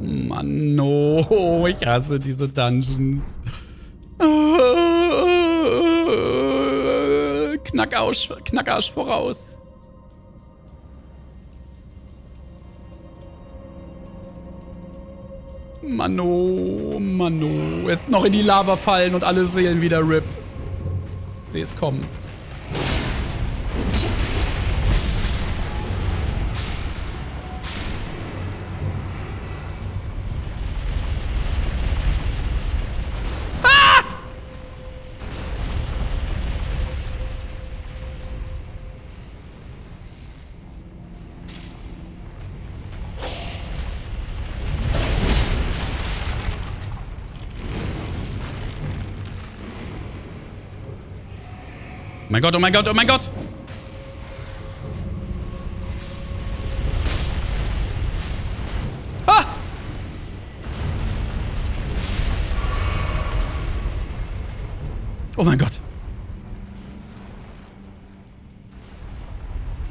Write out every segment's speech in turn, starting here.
Ach Mann, no. Ich hasse diese Dungeons. Knackarsch voraus. Mano, Mano. Jetzt noch in die Lava fallen und alle Seelen wieder RIP. Ich sehe es kommen. Oh mein Gott, oh mein Gott, oh mein Gott! Ah! Oh mein Gott!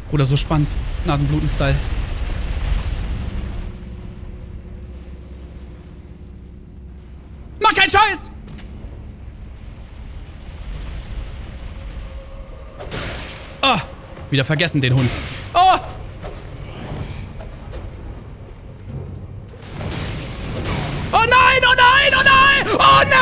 Bruder, so spannend. Nasenbluten-Style. Mach keinen Scheiß! Wieder vergessen, den Hund. Oh! Oh nein, oh nein, oh nein! Oh nein!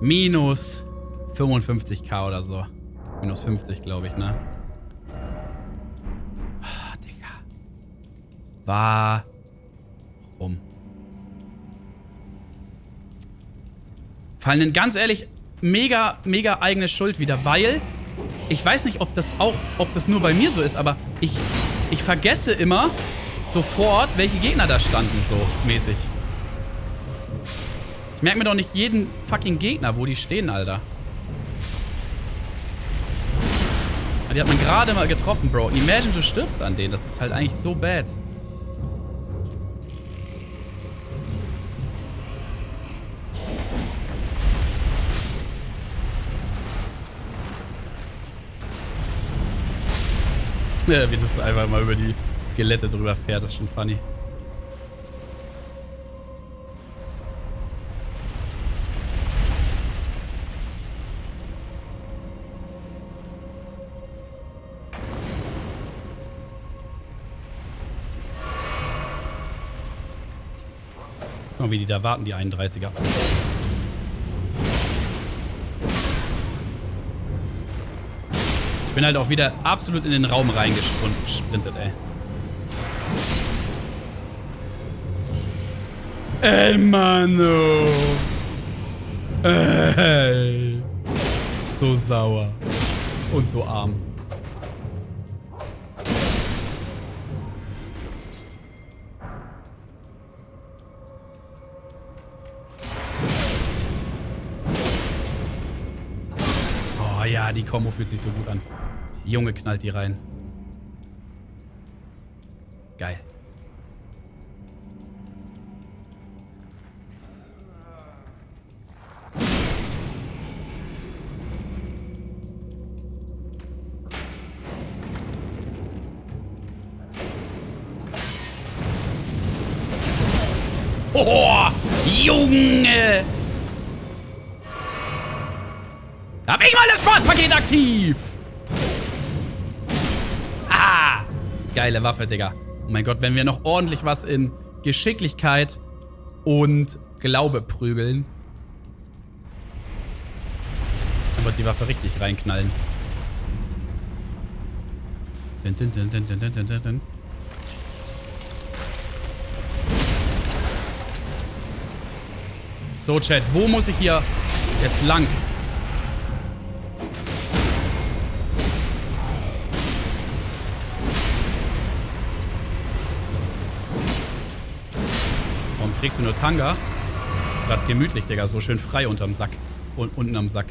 Minus 55k oder so. Minus 50, glaube ich, ne? Ah, Digga. Warum? Fallen denn ganz ehrlich mega eigene Schuld wieder, weil ich weiß nicht, ob das nur bei mir so ist, aber ich vergesse immer sofort, welche Gegner da standen, so mäßig. Ich merke mir doch nicht jeden fucking Gegner, wo die stehen, Alter. Die hat man gerade mal getroffen, Bro. Imagine, du stirbst an denen. Das ist halt eigentlich so bad. Ja, wie das einfach mal über die Skelette drüber fährt, das ist schon funny. Wie die da warten, die 31er. Ich bin halt auch wieder absolut in den Raum reingesprintet, ey. Ey, Mano! Ey! So sauer. Und so arm. Die Kombo fühlt sich so gut an. Die Junge knallt die rein. Geil. Oh, Junge! Hab ich mal das Spaßpaket aktiv! Ah! Geile Waffe, Digga. Oh mein Gott, wenn wir noch ordentlich was in Geschicklichkeit und Glaube prügeln, dann wird die Waffe richtig reinknallen. Dun, dun, dun, dun, dun, dun, dun, dun. So, Chat, wo muss ich hier jetzt lang? Warum trägst du nur Tanga? Ist gerade gemütlich, Digga. So schön frei unterm Sack. Und unten am Sack.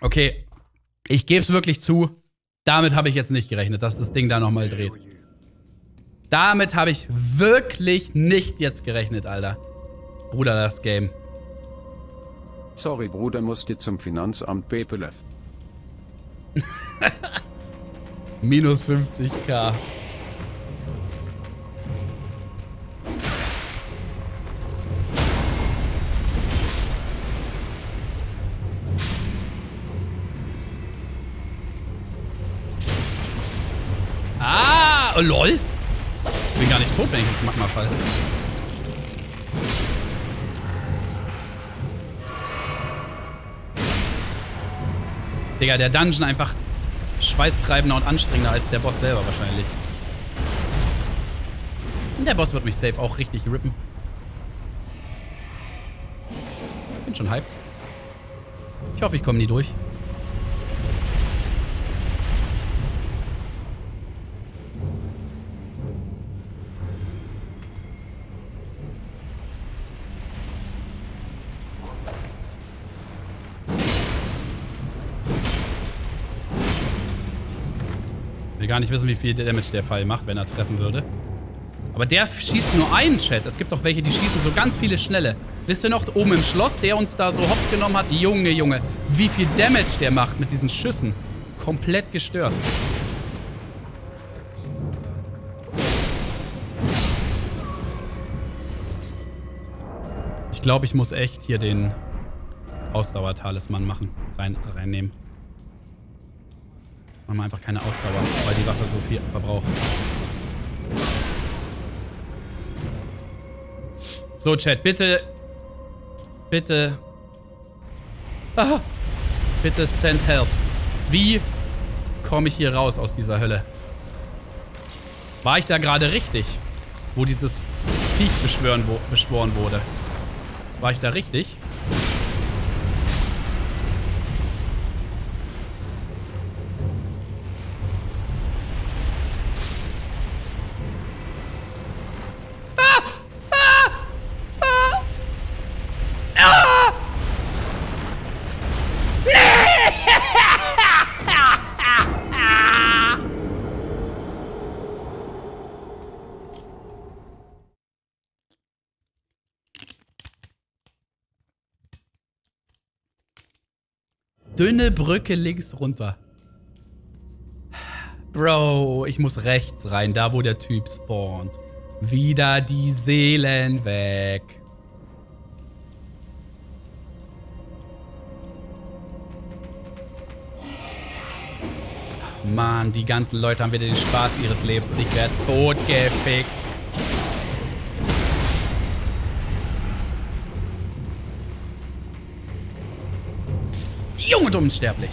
Okay, ich gebe es wirklich zu, damit habe ich jetzt nicht gerechnet, dass das Ding da nochmal dreht. Damit habe ich wirklich nicht jetzt gerechnet, Alter. Bruder, das Game. Sorry, Bruder, musste zum Finanzamt BPLF. Minus 50.000. Oh, lol. Ich bin gar nicht tot, wenn ich jetzt manchmal falle. Digga, der Dungeon einfach schweißtreibender und anstrengender als der Boss selber wahrscheinlich. Und der Boss wird mich safe auch richtig rippen. Bin schon hyped. Ich hoffe, ich komme nie durch. Gar nicht wissen, wie viel Damage der Pfeil macht, wenn er treffen würde. Aber der schießt nur einen, Chat. Es gibt doch welche, die schießen so ganz viele Schnelle. Wisst ihr noch, oben im Schloss, der uns da so hops genommen hat? Junge, Junge, wie viel Damage der macht mit diesen Schüssen. Komplett gestört. Ich glaube, ich muss echt hier den Ausdauertalisman machen. Reinnehmen. Machen wir einfach keine Ausdauer, weil die Waffe so viel verbraucht. So, Chat, bitte. Bitte. Ah, bitte send help. Wie komme ich hier raus aus dieser Hölle? War ich da gerade richtig? Wo dieses Viech beschworen wurde. War ich da richtig? Dünne Brücke links runter. Bro, ich muss rechts rein, da wo der Typ spawnt. Wieder die Seelen weg. Mann, die ganzen Leute haben wieder den Spaß ihres Lebens und ich werde totgefickt. Junge, dumm, unsterblich.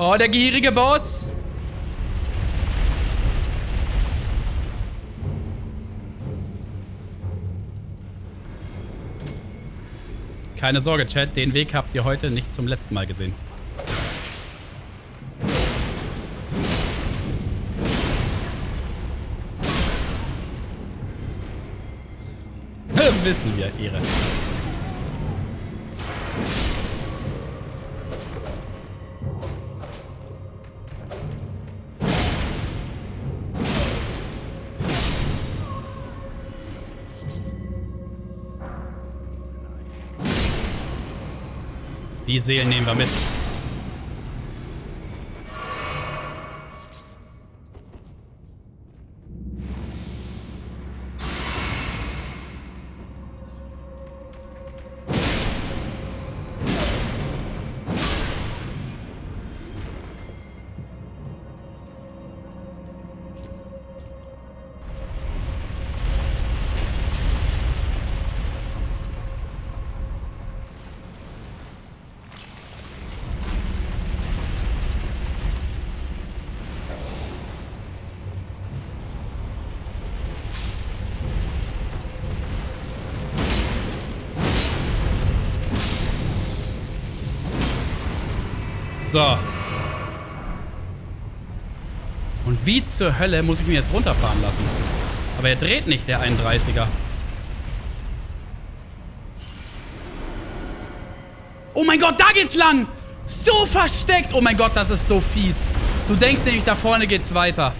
Oh, der gierige Boss. Keine Sorge, Chat, den Weg habt ihr heute nicht zum letzten Mal gesehen. Wissen wir, Ehre. Die Seelen nehmen wir mit. So. Und wie zur Hölle muss ich mich jetzt runterfahren lassen? Aber er dreht nicht, der 31er. Oh mein Gott, da geht's lang! So versteckt! Oh mein Gott, das ist so fies. Du denkst nämlich, da vorne geht's weiter.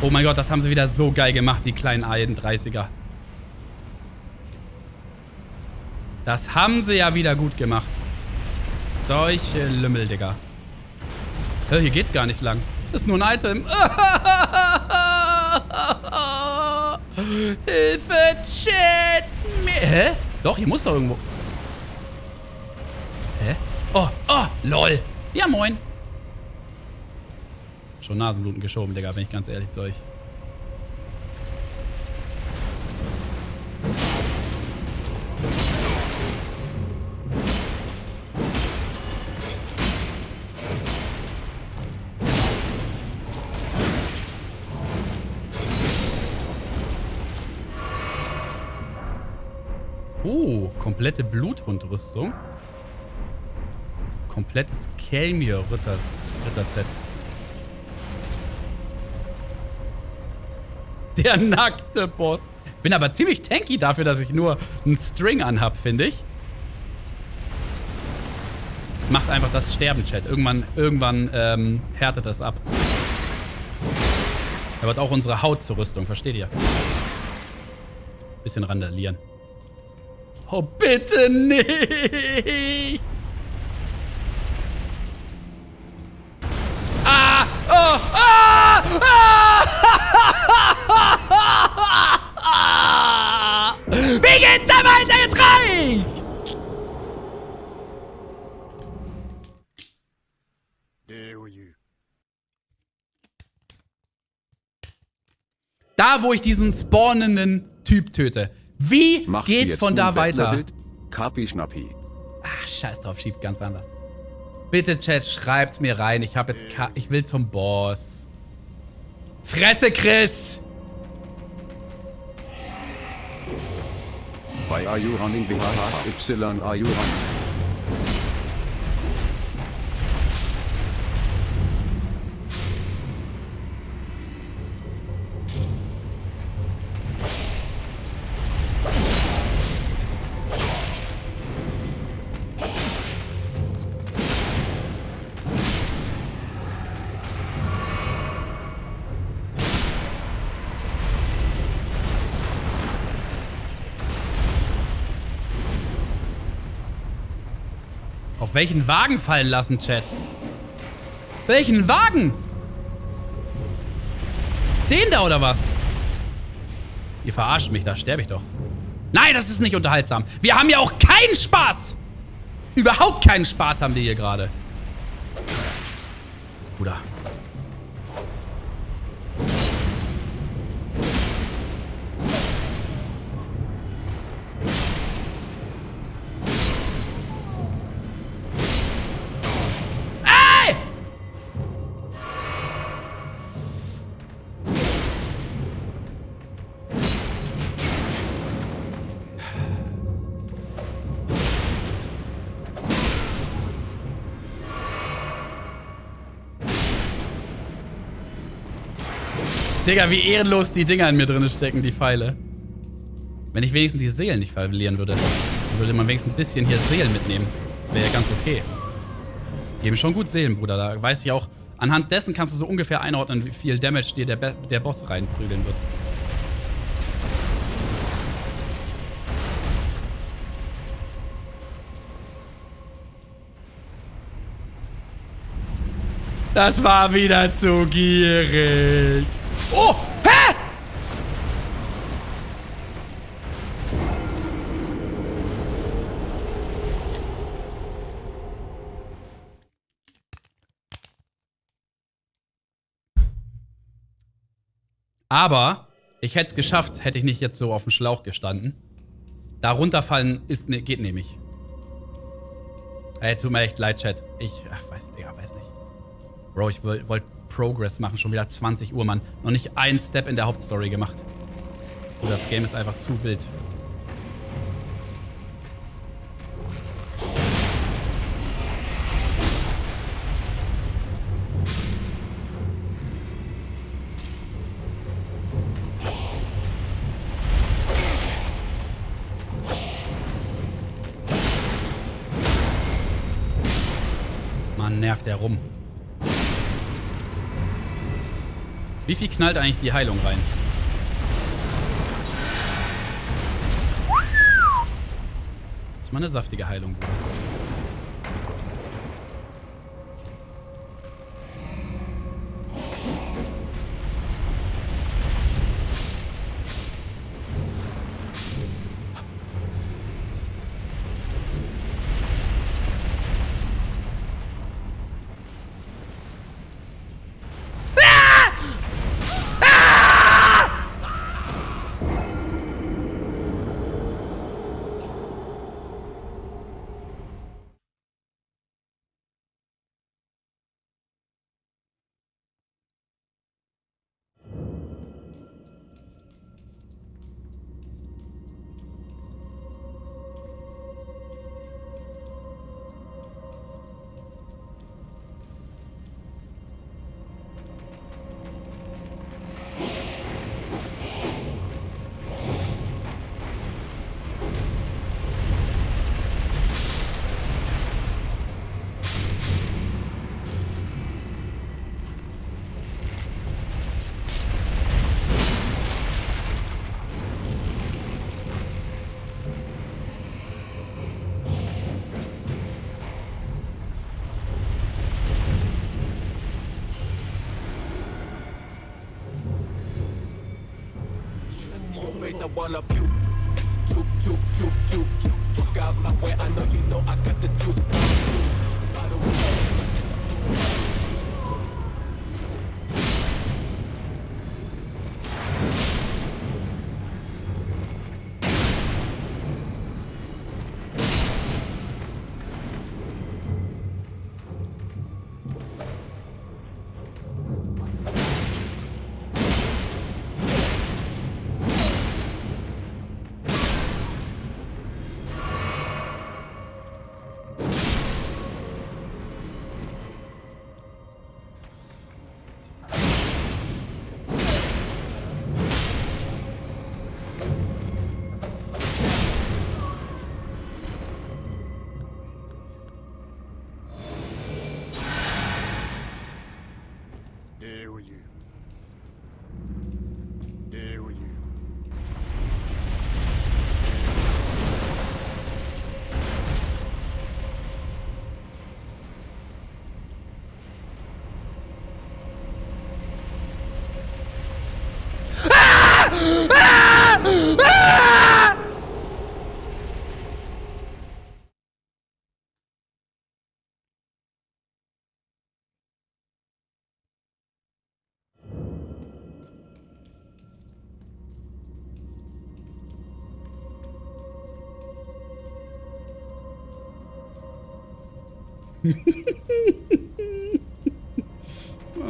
Oh mein Gott, das haben sie wieder so geil gemacht, die kleinen 31er. Das haben sie ja wieder gut gemacht. Solche Lümmel, Digga. Hier geht's gar nicht lang. Das ist nur ein Item. Hilfe, Chat. Hä? Doch, hier muss doch irgendwo. Hä? Oh, oh, lol. Ja, moin. Schon Nasenbluten geschoben, Digga, bin ich ganz ehrlich zu euch. Komplette Bluthundrüstung. Komplettes Kelmir-Ritterset. Der nackte Boss. Bin aber ziemlich tanky dafür, dass ich nur einen String anhab, finde ich. Das macht einfach das Sterben, Chat. Irgendwann härtet das ab. Da wird auch unsere Haut zur Rüstung, versteht ihr? Bisschen randalieren. Oh, bitte nicht! Ah! Oh! Ah! Ah! Wie geht's da weiter jetzt rein? Da, wo ich diesen spawnenden Typ töte. Wie geht's von da weiter? Kapi Schnappi. Ach, scheiß drauf, schiebt ganz anders. Bitte, Chat, schreibt's mir rein. Ich will zum Boss. Fresse, Chris! Bei Ayuhan in BHH, Y Ayuhan. Welchen Wagen fallen lassen, Chat? Welchen Wagen? Den da oder was? Ihr verarscht mich, da sterbe ich doch. Nein, das ist nicht unterhaltsam. Wir haben ja auch keinen Spaß. Überhaupt keinen Spaß haben wir hier gerade. Bruder. Digga, wie ehrenlos die Dinger in mir drin stecken, die Pfeile. Wenn ich wenigstens die Seelen nicht verlieren würde, dann würde man wenigstens ein bisschen hier Seelen mitnehmen. Das wäre ja ganz okay. Die geben schon gut Seelen, Bruder. Da weiß ich auch, anhand dessen kannst du so ungefähr einordnen, wie viel Damage dir der Boss reinprügeln wird. Das war wieder zu gierig. Oh! Hä? Aber ich hätte es geschafft, hätte ich nicht jetzt so auf dem Schlauch gestanden. Da runterfallen ist, ne, geht nämlich. Ey, tut mir echt leid, Chat. Ich weiß nicht. Bro, ich wollte Progress machen. Schon wieder 20 Uhr, Mann. Noch nicht einen Step in der Hauptstory gemacht. Oh, das Game ist einfach zu wild. Mann, nervt der rum. Wie viel knallt eigentlich die Heilung rein? Das ist mal eine saftige Heilung.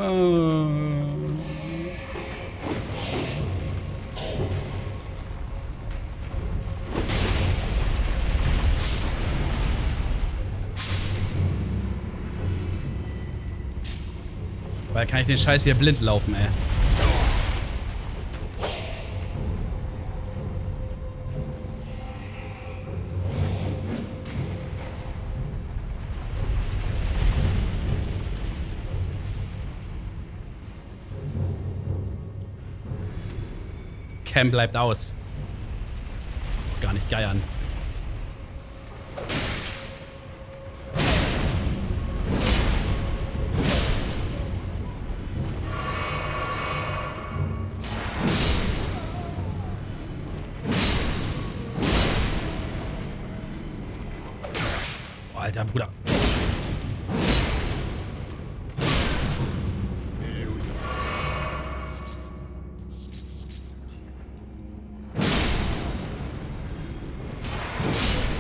Oh. Weil kann ich den Scheiß hier blind laufen, ey. Cam bleibt aus. Gar nicht geiern. Alter Bruder.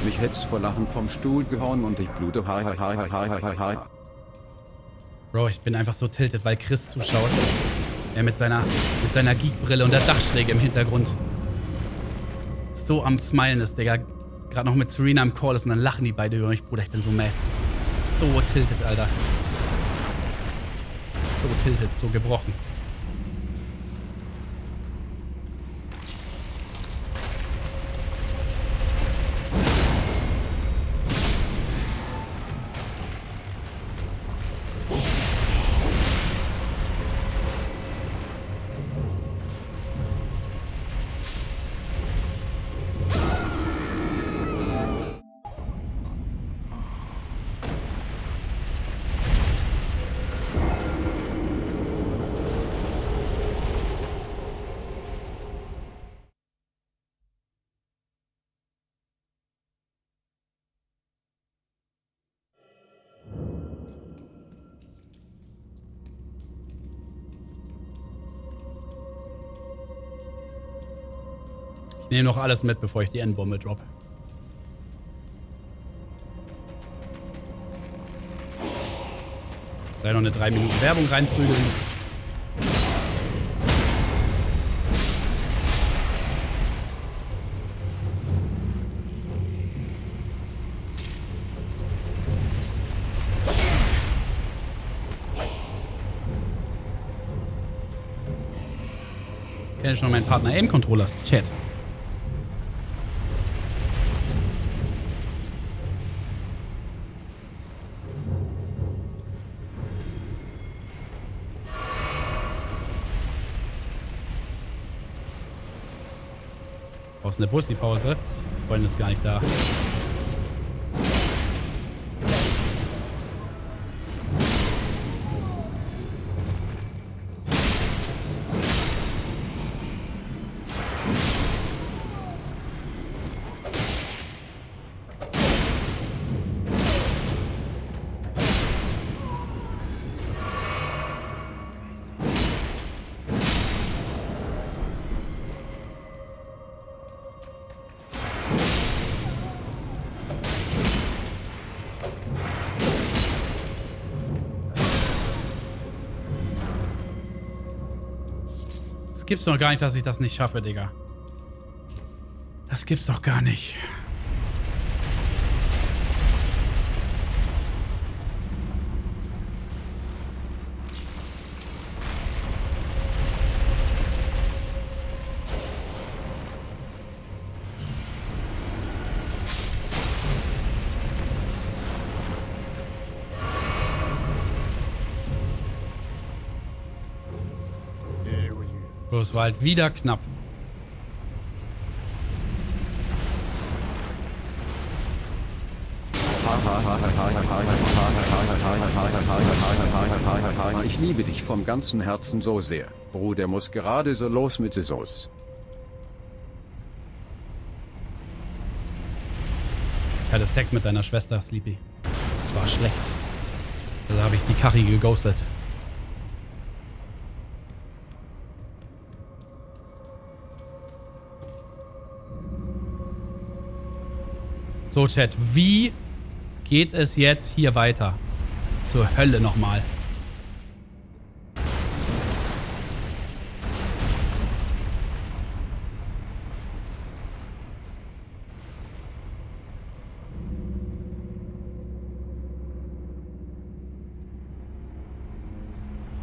Mich hätt's vor Lachen vom Stuhl gehauen und ich blute. Bro, ich bin einfach so tiltet, weil Chris zuschaut. Er mit seiner Geek-Brille und der Dachschräge im Hintergrund. So am Smilen ist, Digga. Gerade noch mit Serena im Call ist und dann lachen die beide über mich. Bruder, ich bin so mad. So tiltet, Alter. So tiltet, so gebrochen. Ich nehme noch alles mit, bevor ich die N-Bombe droppe. Gleich noch eine 3 Minuten Werbung reinprügeln. Kenne schon meinen Partner AimControllers Chat. Aus einer Bussi-Pause. Freundin ist gar nicht da. Das gibt's doch gar nicht, dass ich das nicht schaffe, Digga. Das gibt's doch gar nicht. Das war halt wieder knapp. Ich liebe dich vom ganzen Herzen so sehr. Bruder muss gerade so los mit der Sauce. Ich hatte Sex mit deiner Schwester, Sleepy. Das war schlecht. Da habe ich die Kachi geghostet. So, Chat, wie geht es jetzt hier weiter? Zur Hölle nochmal.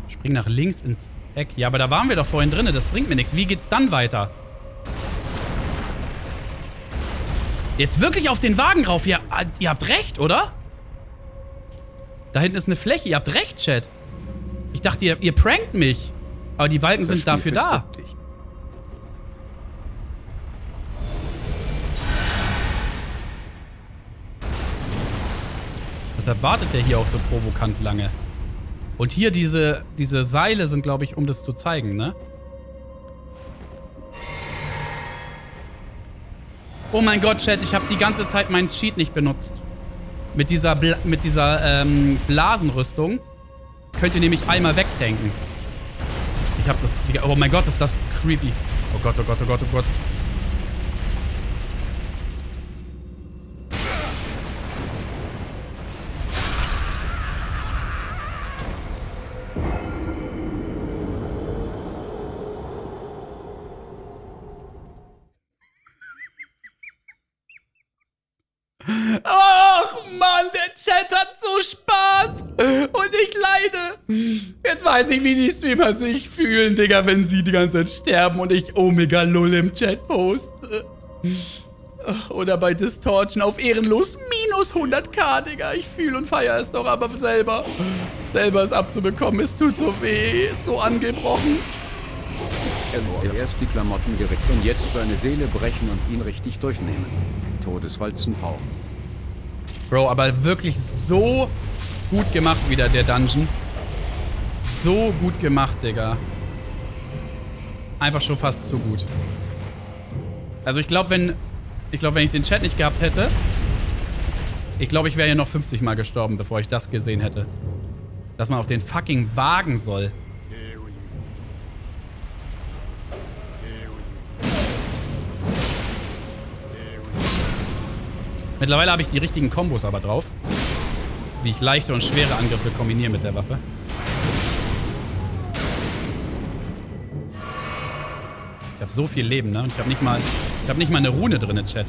Spring nach links ins Eck. Ja, aber da waren wir doch vorhin drin. Das bringt mir nichts. Wie geht's dann weiter? Jetzt wirklich auf den Wagen rauf. Ihr habt recht, oder? Da hinten ist eine Fläche. Ihr habt recht, Chat. Ich dachte, ihr prankt mich. Aber die Balken sind dafür da. Deshalb wartet der hier auch so provokant lange. Und hier diese Seile sind, glaube ich, um das zu zeigen, ne? Oh mein Gott, Chat, ich habe die ganze Zeit meinen Cheat nicht benutzt. Mit dieser, Blasenrüstung könnt ihr nämlich einmal wegtanken. Ich habe das... Oh mein Gott, ist das creepy. Oh Gott, oh Gott, oh Gott, oh Gott. Jetzt weiß ich, wie die Streamer sich fühlen, Digga, wenn sie die ganze Zeit sterben und ich Omega Lull im Chat poste. Oder bei Distortion auf ehrenlos minus 100k, Digga. Ich fühle und feiere es doch, aber selber es abzubekommen, es tut so weh, so angebrochen. Er wollte erst die Klamotten gerückt und jetzt seine Seele brechen und ihn richtig durchnehmen. Todeswalzenhau. Bro, aber wirklich so gut gemacht wieder, der Dungeon. So gut gemacht, Digga. Einfach schon fast zu gut. Also ich glaube, wenn ich den Chat nicht gehabt hätte, ich glaube, ich wäre hier noch 50 Mal gestorben, bevor ich das gesehen hätte. Dass man auf den fucking Wagen soll. Mittlerweile habe ich die richtigen Kombos aber drauf. Wie ich leichte und schwere Angriffe kombiniere mit der Waffe. Ich habe so viel Leben, ne? Und ich habe nicht mal eine Rune drin, Chat.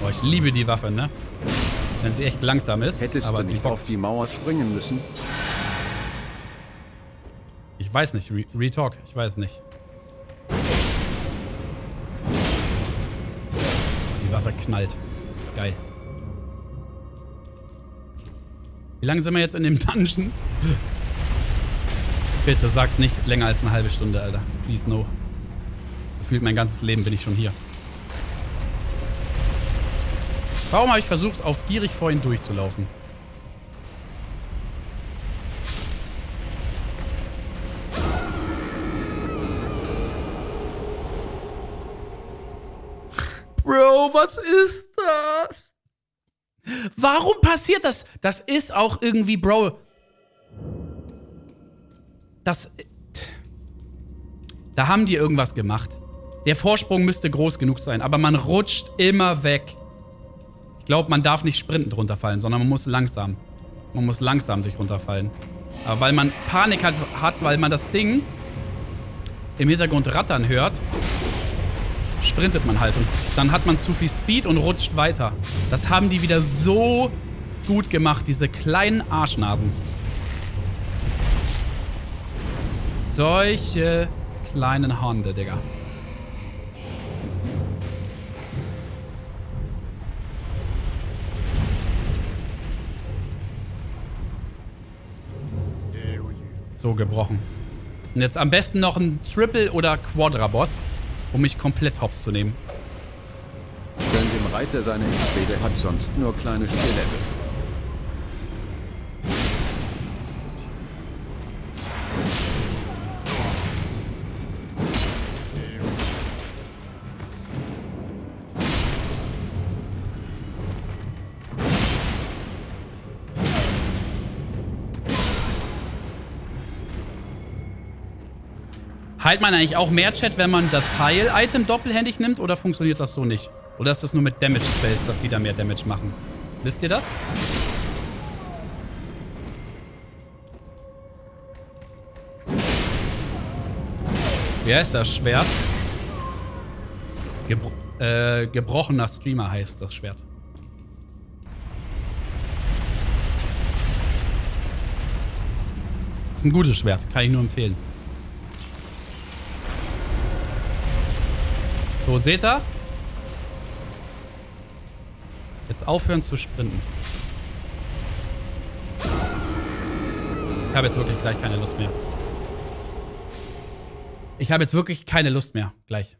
Boah, ich liebe die Waffe, ne? Wenn sie echt langsam ist. Hättest aber du nicht auf die Mauer springen müssen? Ich weiß nicht, Retalk, ich weiß nicht. Die Waffe knallt. Geil. Wie lange sind wir jetzt in dem Dungeon? Bitte sagt nicht länger als eine halbe Stunde, Alter. Please no. Gefühlt mein ganzes Leben bin ich schon hier. Warum habe ich versucht, auf gierig vorhin durchzulaufen? Bro, was ist das? Warum passiert das? Das ist auch irgendwie, Bro. Das... Da haben die irgendwas gemacht. Der Vorsprung müsste groß genug sein, aber man rutscht immer weg. Ich glaube, man darf nicht sprintend runterfallen, sondern man muss langsam. Man muss langsam sich runterfallen. Aber weil man Panik hat, weil man das Ding im Hintergrund rattern hört... sprintet man halt und dann hat man zu viel Speed und rutscht weiter. Das haben die wieder so gut gemacht, diese kleinen Arschnasen. Solche kleinen Hunde, Digga. So gebrochen. Und jetzt am besten noch ein Triple- oder Quadra-Boss, um mich komplett hops zu nehmen. Denn dem Reiter seine Schwede hat sonst nur kleine Skelette. Heilt man eigentlich auch mehr, Chat, wenn man das Heil-Item doppelhändig nimmt? Oder funktioniert das so nicht? Oder ist das nur mit Damage-Spells, dass die da mehr Damage machen? Wisst ihr das? Wer ist das Schwert? Gebrochener Streamer heißt das Schwert. Ist ein gutes Schwert, kann ich nur empfehlen. So, seht ihr? Jetzt aufhören zu sprinten. Ich habe jetzt wirklich gleich keine Lust mehr. ich habe jetzt wirklich keine Lust mehr. Gleich.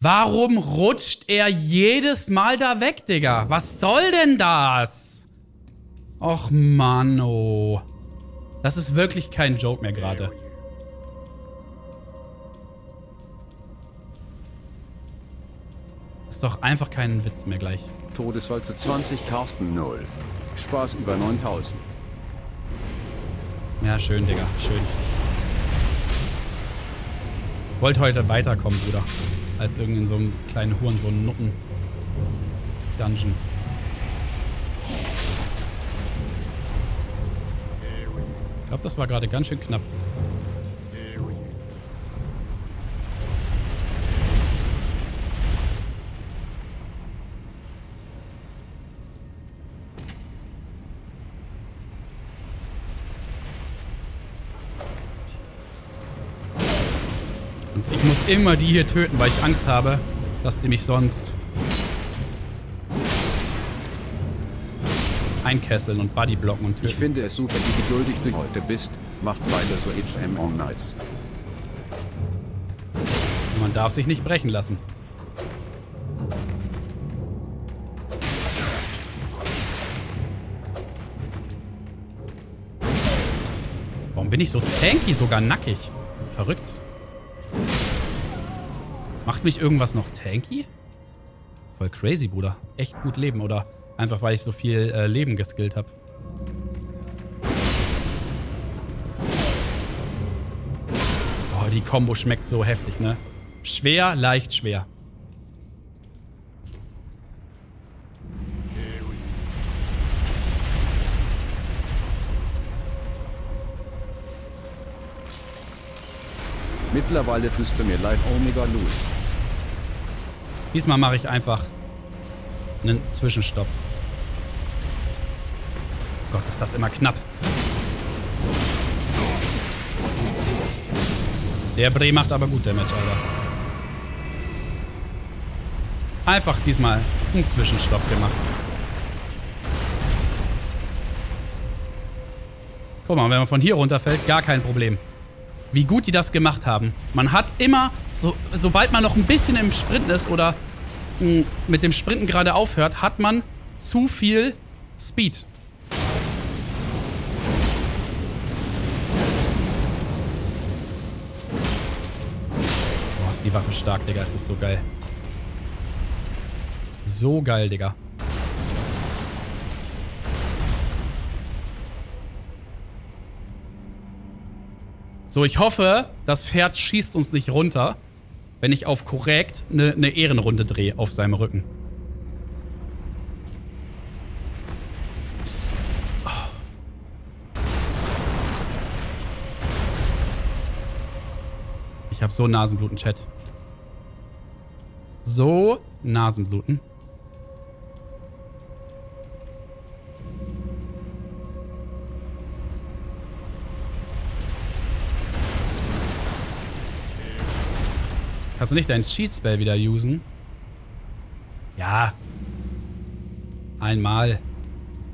Warum rutscht er jedes Mal da weg, Digga? Was soll denn das? Och, Mann, oh. Das ist wirklich kein Joke mehr gerade. Ist doch einfach kein Witz mehr gleich. Todesfall zu 20, Carsten 0. Spaß über 9000. Ja, schön, Digga. Schön. Wollt heute weiterkommen, Bruder. Als irgendwie in so einem kleinen Hurensohn-Nutten-Dungeon. Ich glaube, das war gerade ganz schön knapp. Ich muss immer die hier töten, weil ich Angst habe, dass die mich sonst einkesseln und bodyblocken und töten. Ich finde es super, wie geduldig du heute bist. Macht weiter so, HM on nice. Man darf sich nicht brechen lassen. Warum bin ich so tanky, sogar nackig? Verrückt. Macht mich irgendwas noch tanky? Voll crazy, Bruder. Echt gut leben, oder? Einfach, weil ich so viel Leben geskillt habe. Oh, die Kombo schmeckt so heftig, ne? Schwer, leicht, schwer. Mittlerweile tust du mir live Omega Lose. Diesmal mache ich einfach einen Zwischenstopp. Gott, ist das immer knapp. Der Bre macht aber gut Damage, Alter. Einfach diesmal einen Zwischenstopp gemacht. Guck mal, wenn man von hier runterfällt, gar kein Problem. Wie gut die das gemacht haben. Man hat immer, sobald man noch ein bisschen im Sprinten ist oder mit dem Sprinten gerade aufhört, hat man zu viel Speed. Boah, ist die Waffe stark, Digga. Es ist so geil. So geil, Digga. So, ich hoffe, das Pferd schießt uns nicht runter, wenn ich auf korrekt eine Ehrenrunde drehe auf seinem Rücken. Oh. Ich habe so Nasenbluten, Chat. So Nasenbluten. Kannst du nicht deinen Cheat-Spell wieder usen? Ja. Einmal.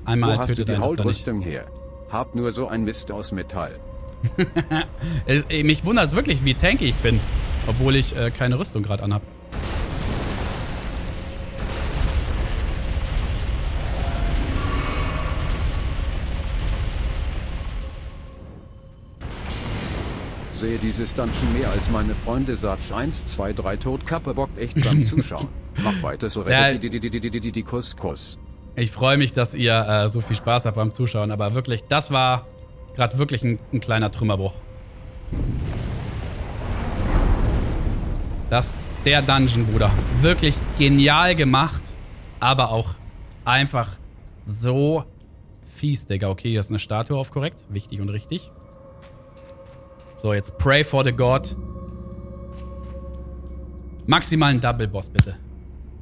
Einmal tötet einen das doch nicht. Her? Hab nur so ein Mist aus Metall. Mich wundert es wirklich, wie tanky ich bin. Obwohl ich keine Rüstung gerade anhab. Ich sehe dieses Dungeon mehr als meine Freunde. Satsch 1, 2, 3 Todkappe bockt echt beim Zuschauen. Mach weiter so, rettet die Kuss. Ich freue mich, dass ihr so viel Spaß habt beim Zuschauen, aber wirklich, das war gerade wirklich ein kleiner Trümmerbruch. Der Dungeon, Bruder. Wirklich genial gemacht, aber auch einfach so fies, Digga. Okay, hier ist eine Statue auf, korrekt. Wichtig und richtig. So, jetzt pray for the God. Maximalen Double-Boss, bitte.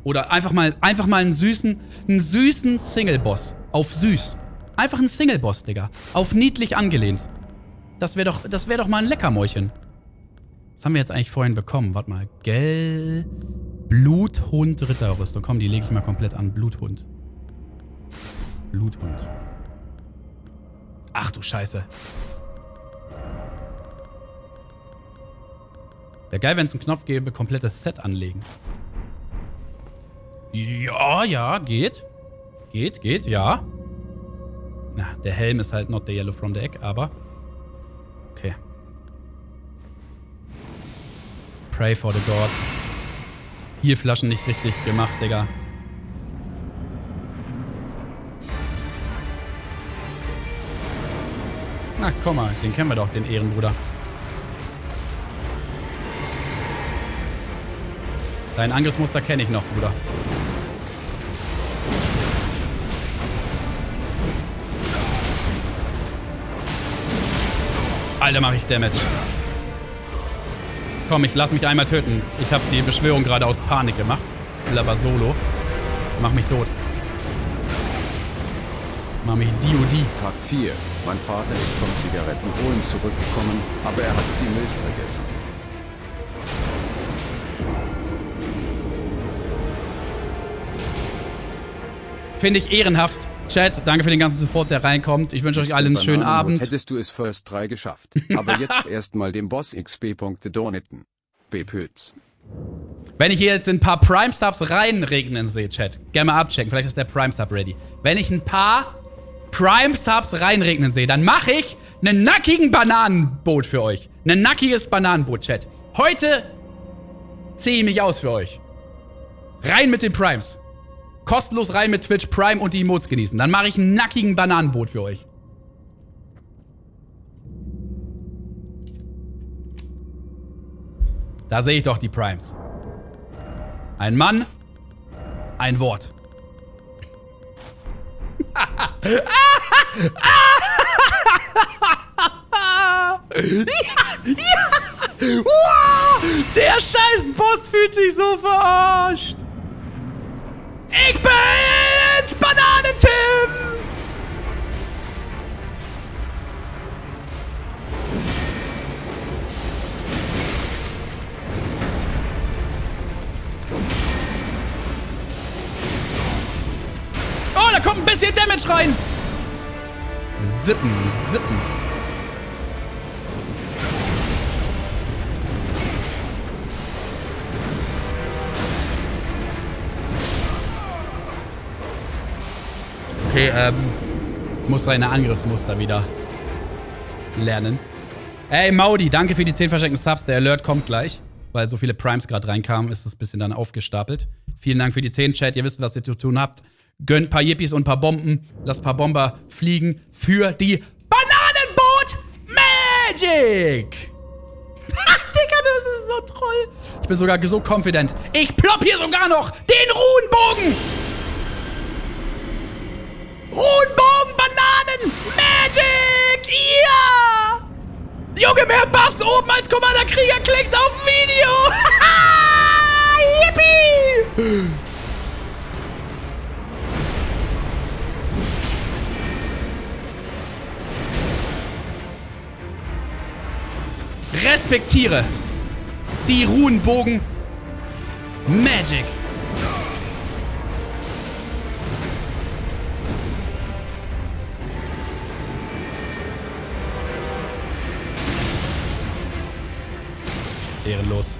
Oder einfach mal einen süßen Single-Boss. Auf süß. Einfach einen Single-Boss, Digga. Auf niedlich angelehnt. Das wäre doch mal ein Leckermäulchen. Was haben wir jetzt eigentlich vorhin bekommen? Warte mal. Gell. Bluthund Ritterrüstung. Komm, die lege ich mal komplett an. Bluthund. Bluthund. Ach du Scheiße. Wäre geil, wenn es einen Knopf gäbe, komplettes Set anlegen. Ja, ja, geht. Geht, geht, ja. Na, der Helm ist halt not the yellow from the egg, aber... Okay. Pray for the God. Hier Flaschen nicht richtig gemacht, Digga. Na, komm mal, den kennen wir doch, den Ehrenbruder. Dein Angriffsmuster kenne ich noch, Bruder. Alter, mache ich Damage. Komm, ich lass mich einmal töten. Ich habe die Beschwörung gerade aus Panik gemacht. Will aber solo. Mach mich tot. Mach mich D.O.D. Tag 4. Mein Vater ist vom Zigarettenholen zurückgekommen, aber er hat die Milch vergessen. Finde ich ehrenhaft. Chat, danke für den ganzen Support, der reinkommt. Ich wünsche euch allen einen schönen Abend. Hättest du es First 3 geschafft. Aber jetzt erstmal dem Boss XP-Punkte donaten. Bepötz. Wenn ich hier jetzt ein paar Prime-Subs reinregnen sehe, Chat, gerne mal abchecken. Vielleicht ist der Prime-Sub ready. Wenn ich ein paar Prime-Subs reinregnen sehe, dann mache ich einen nackigen Bananenboot für euch. Ein nackiges Bananenboot, Chat. Heute ziehe ich mich aus für euch. Rein mit den Primes. Kostenlos rein mit Twitch Prime und die Emotes genießen. Dann mache ich einen nackigen Bananenboot für euch. Da sehe ich doch die Primes. Ein Mann, ein Wort. Ja! Wow! Der scheiß Boss fühlt sich so verarscht. Ich bin's, Bananen-Tim! Oh, da kommt ein bisschen Damage rein! Sippen, sippen. Okay, muss seine Angriffsmuster wieder lernen. Ey, Maudi, danke für die 10 verschenkten Subs. Der Alert kommt gleich. Weil so viele Primes gerade reinkamen, ist das ein bisschen dann aufgestapelt. Vielen Dank für die 10, Chat. Ihr wisst, was ihr zu tun habt. Gönnt ein paar Yippies und ein paar Bomben. Lasst ein paar Bomber fliegen für die Bananenboot Magic! Ach, Digga, das ist so toll. Ich bin sogar so confident. Ich plopp hier sogar noch den Runenbogen! Runenbogen, Bananen, Magic! Ja! Junge, mehr Buffs oben als Commander Krieger Klicks auf dem Video! Yippie! Respektiere die Runenbogen Magic! Ehrenlos.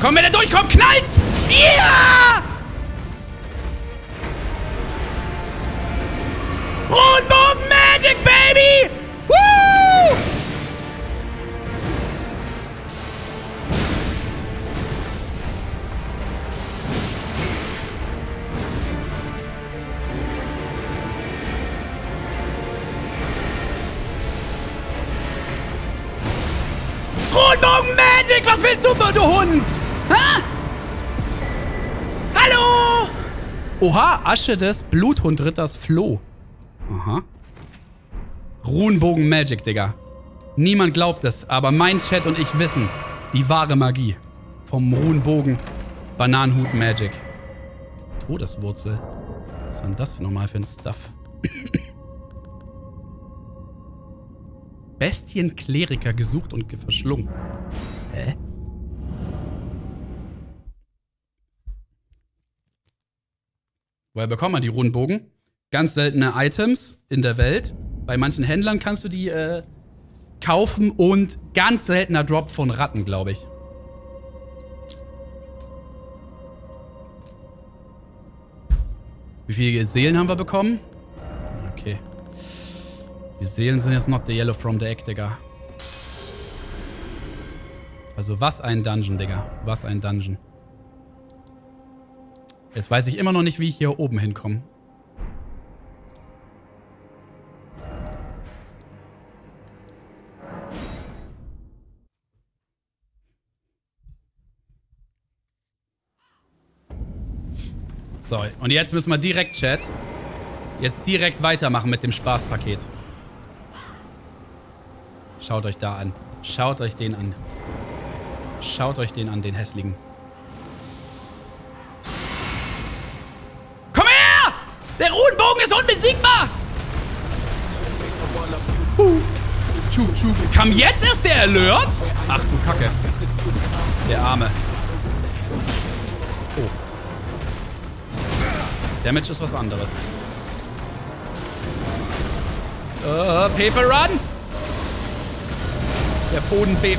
Komm, wenn er durchkommt, knallt's! Ja! Runenbogen Magic, Baby! Woo! Magic, was willst du, du Hund? Ha? Hallo? Oha, Asche des Bluthundritters Flo. Aha. Runenbogen Magic, Digga. Niemand glaubt es, aber mein Chat und ich wissen die wahre Magie vom Runenbogen Bananenhut Magic. Todeswurzel. Was ist denn das für normal für ein Stuff? Bestienkleriker gesucht und verschlungen. Hä? Woher bekommt man die Runenbogen? Ganz seltene Items in der Welt. Bei manchen Händlern kannst du die kaufen und ganz seltener Drop von Ratten, glaube ich. Wie viele Seelen haben wir bekommen? Okay. Die Seelen sind jetzt noch the yellow from the egg, Digga. Also was ein Dungeon, Digga. Was ein Dungeon. Jetzt weiß ich immer noch nicht, wie ich hier oben hinkomme. So, und jetzt müssen wir direkt, Chat, jetzt direkt weitermachen mit dem Spaßpaket. Schaut euch da an. Schaut euch den an. Schaut euch den an, den hässlichen. Komm her! Der Runenbogen ist unbesiegbar! Kam jetzt erst der Alert? Ach du Kacke. Der Arme. Oh. Damage ist was anderes. Paper Run! Der Boden bebt.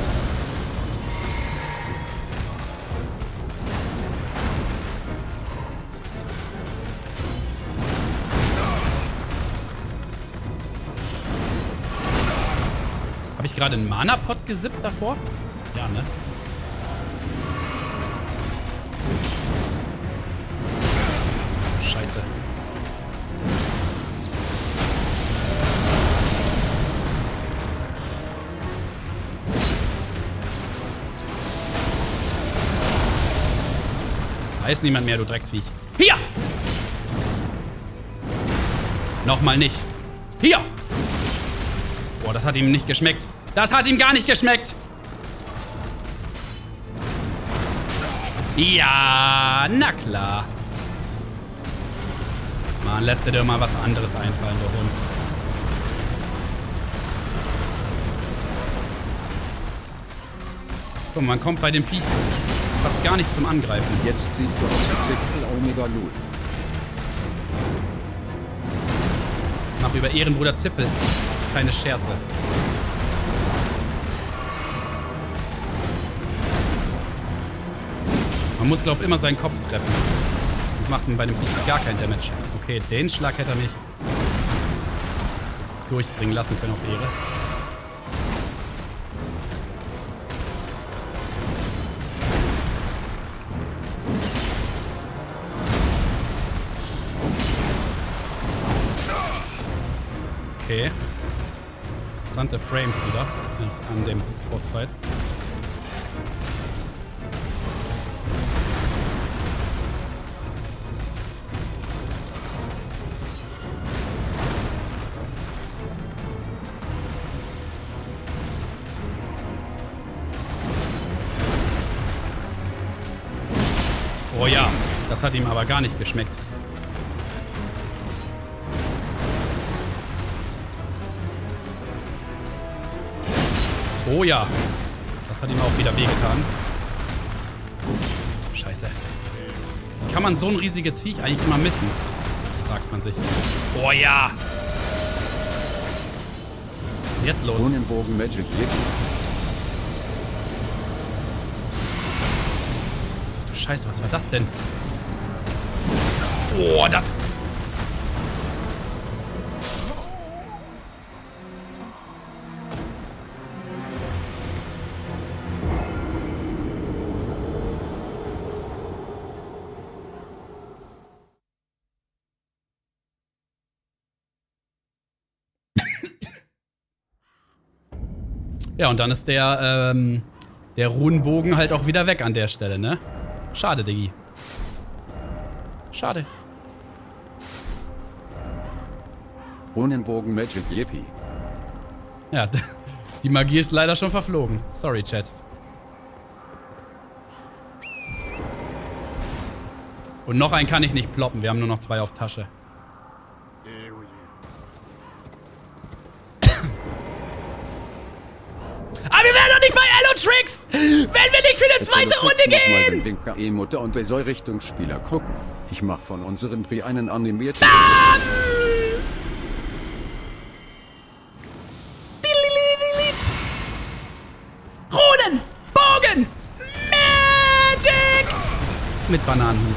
Habe ich gerade einen Mana-Pot gesippt davor? Ja, ne? Scheiße. Da ist niemand mehr, du Drecksviech. Hier! Nochmal nicht. Hier! Boah, das hat ihm nicht geschmeckt. Das hat ihm gar nicht geschmeckt! Ja, na klar. Man, lässt dir doch mal was anderes einfallen, der Hund. Guck, man kommt bei dem Vieh fast gar nicht zum Angreifen. Jetzt siehst du aus wie Zipfel Omega Lul. Mach über Ehrenbruder Zipfel. Keine Scherze. Man muss, glaube ich, immer seinen Kopf treffen. Macht man bei dem Viech gar kein Damage. Okay, den Schlag hätte er mich durchbringen lassen können auf Ehre. Okay. Interessante Frames wieder an dem Bossfight. Oh ja, das hat ihm aber gar nicht geschmeckt. Oh ja, das hat ihm auch wieder wehgetan. Scheiße. Kann man so ein riesiges Viech eigentlich immer missen? Fragt man sich. Oh ja! Was ist denn jetzt los? Runenbogen Magic. Scheiße, was war das denn? Oh, das... Ja, und dann ist der Runenbogen halt auch wieder weg an der Stelle, ne? Schade, Diggi. Schade. Runenbogen Magic Yippie. Ja, die Magie ist leider schon verflogen. Sorry, Chat. Und noch einen kann ich nicht ploppen. Wir haben nur noch 2 auf Tasche. Tricks, wenn wir nicht für eine zweite Runde gehen! Mal den Mutter und Besäurichtungsspieler gucken. Ich mach von unserem Pri einen animierten. mit Bananenhut.